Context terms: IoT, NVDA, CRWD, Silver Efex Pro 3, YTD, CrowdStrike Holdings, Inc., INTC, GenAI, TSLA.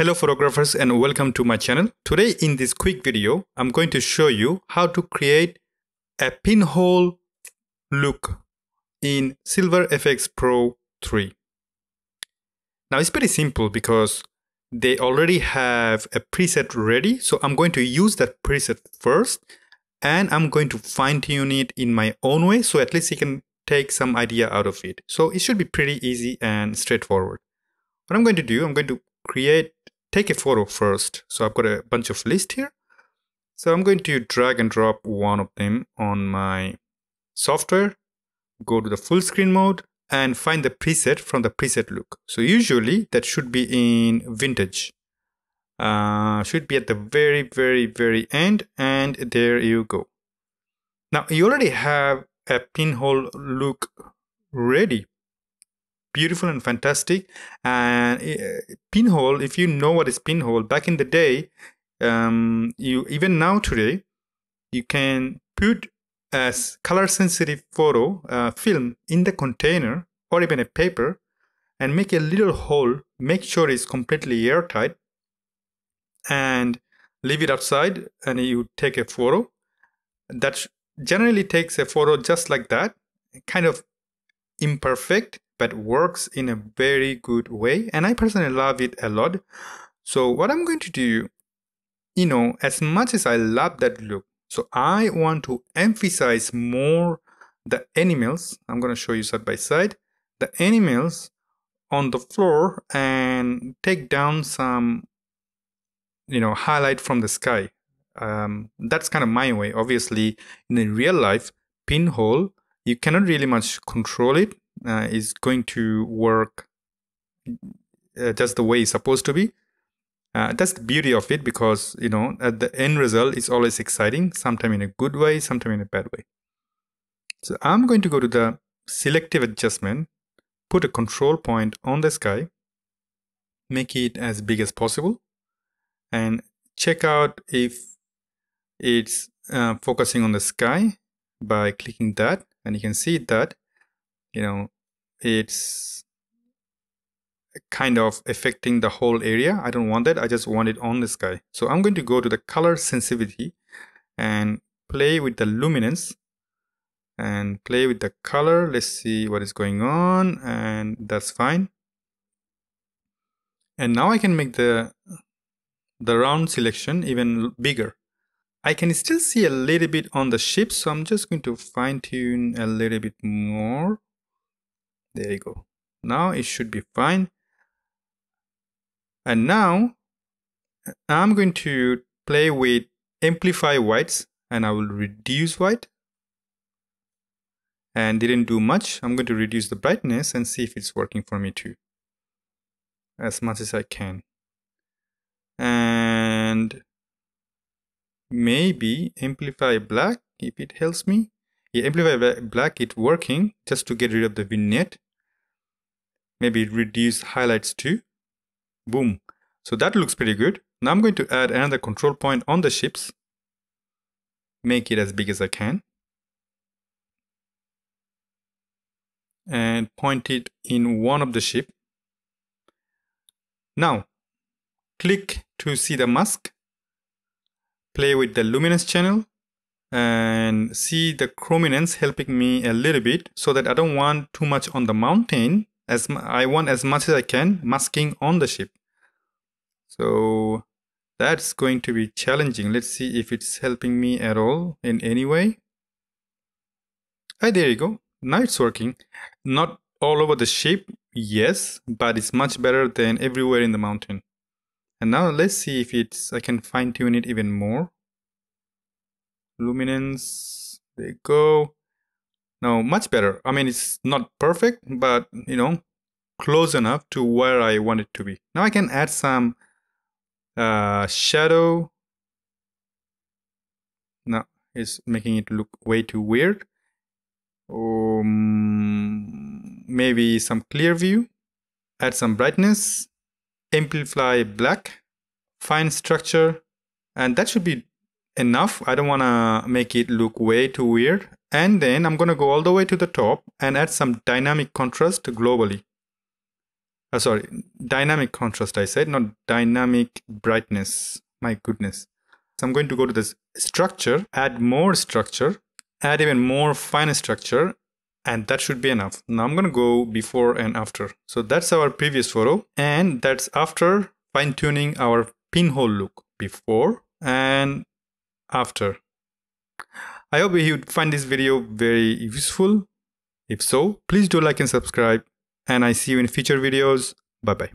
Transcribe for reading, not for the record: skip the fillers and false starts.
Hello photographers and welcome to my channel. Today in this quick video, I'm going to show you how to create a pinhole look in Silver Efex Pro 3. Now it's pretty simple because they already have a preset ready. So I'm going to use that preset first and I'm going to fine tune it in my own way. So at least you can take some idea out of it. So it should be pretty easy and straightforward. What I'm going to do, I'm going to take a photo first. So I've got a bunch of lists here. So I'm going to drag and drop one of them on my software, go to the full screen mode and find the preset from the preset look. So usually that should be in vintage, should be at the very, very, very end. And there you go. Now you already have a pinhole look ready. Beautiful and fantastic. And pinhole, if you know what is pinhole, back in the day, even now today, you can put a color sensitive photo film in the container or even a paper and make a little hole, make sure it's completely airtight and leave it outside and you take a photo. That generally takes a photo just like that, kind of imperfect, but works in a very good way. And I personally love it a lot. So what I'm going to do, you know, as much as I love that look, so I want to emphasize more the animals. I'm going to show you side by side, the animals on the floor and take down some, you know, highlight from the sky. That's kind of my way. Obviously in the real life pinhole, you cannot really much control it. Is going to work just the way it's supposed to be. That's the beauty of it, because you know at the end result is always exciting, sometimes in a good way, sometimes in a bad way. So I'm going to go to the selective adjustment, put a control point on the sky, make it as big as possible and check out if it's focusing on the sky by clicking that, and you can see that you know, it's kind of affecting the whole area. I don't want that. I just want it on the sky. So I'm going to go to the color sensitivity and play with the luminance and play with the color. Let's see what is going on. And that's fine. And now I can make the round selection even bigger. I can still see a little bit on the ship. So I'm just going to fine tune a little bit more. There you go. Now it should be fine. And now I'm going to play with amplify whites and I will reduce white. And didn't do much. I'm going to reduce the brightness and see if it's working for me too. As much as I can. And maybe amplify black if it helps me. Yeah, amplify black, it's working, just to get rid of the vignette. Maybe reduce highlights too. Boom. So that looks pretty good. Now I'm going to add another control point on the ships. Make it as big as I can. And point it in one of the ship. Now, click to see the mask. Play with the luminance channel. And see the chrominance helping me a little bit, so that I don't want too much on the mountain, as I want as much as I can masking on the ship. So that's going to be challenging. Let's see if it's helping me at all in any way. Ah, there you go. Now it's working. Not all over the ship, yes, but it's much better than everywhere in the mountain. And now let's see if I can fine tune it even more. Luminance, there you go. Now much better. I mean, it's not perfect, but you know, close enough to where I want it to be. Now I can add some shadow. Now it's making it look way too weird. Maybe some clear view, add some brightness, amplify black, fine structure, and that should be enough. I don't want to make it look way too weird. And then I'm going to go all the way to the top and add some dynamic contrast globally. sorry, dynamic contrast I said, not dynamic brightness. My goodness. So I'm going to go to this structure, add more structure, add even more fine structure, and that should be enough. Now I'm going to go before and after. So that's our previous photo, and that's after fine tuning our pinhole look, before and after. I hope you find this video very useful. If so, please do like and subscribe, and I see you in future videos. Bye bye.